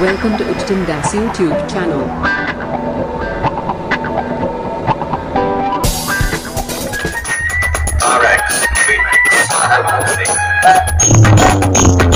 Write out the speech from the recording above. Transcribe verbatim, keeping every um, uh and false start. Welcome to Uttam Das YouTube channel. R X,